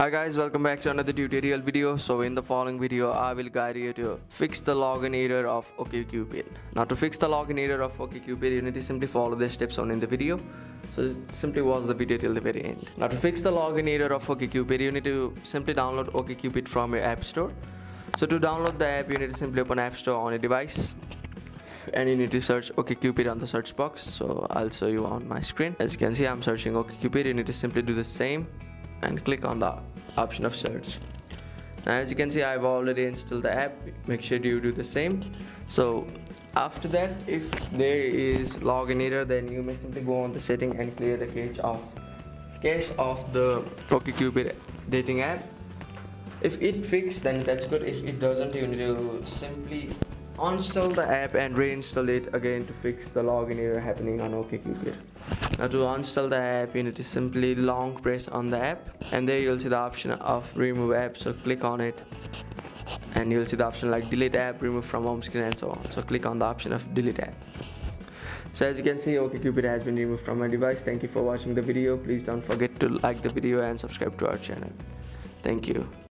Hi guys, welcome back to another tutorial video. So in the following video I will guide you to fix the login error of OkCupid. Now to fix the login error of OkCupid, you need to simply follow the steps on in the video, so simply watch the video till the very end. Now to fix the login error of OkCupid, you need to simply download OkCupid from your app store. So to download the app, you need to simply open app store on your device and you need to search OkCupid on the search box. So I'll show you on my screen. As you can see, I'm searching OkCupid. You need to simply do the same and click on the option of search. Now as you can see, I've already installed the app. Make sure you do the same. So after that, if there is login error, then you may simply go on the setting and clear the cache of the OkCupid dating app. If it fixed, then that's good. If it doesn't, you need to simply uninstall the app and reinstall it again to fix the login error happening on OkCupid. Now to uninstall the app, you need to simply long press on the app, and there you'll see the option of remove app. So click on it and you'll see the option like delete app, remove from home screen, and so on. So click on the option of delete app. So as you can see, OkCupid has been removed from my device. Thank you for watching the video. Please don't forget to like the video and subscribe to our channel. Thank you.